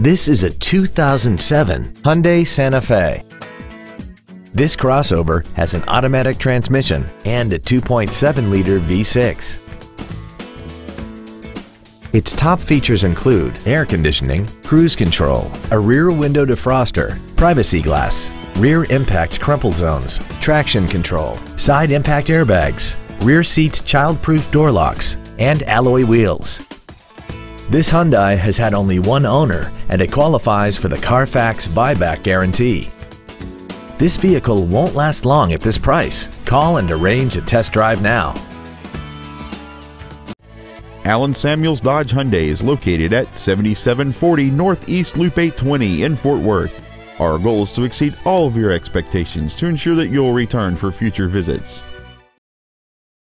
This is a 2007 Hyundai Santa Fe. This crossover has an automatic transmission and a 2.7-liter V6. Its top features include air conditioning, cruise control, a rear window defroster, privacy glass, rear impact crumple zones, traction control, side impact airbags, rear seat child-proof door locks, and alloy wheels. This Hyundai has had only one owner and it qualifies for the Carfax buyback guarantee. This vehicle won't last long at this price. Call and arrange a test drive now. Allen Samuels Dodge Hyundai is located at 7740 Northeast Loop 820 in Fort Worth. Our goal is to exceed all of your expectations to ensure that you'll return for future visits.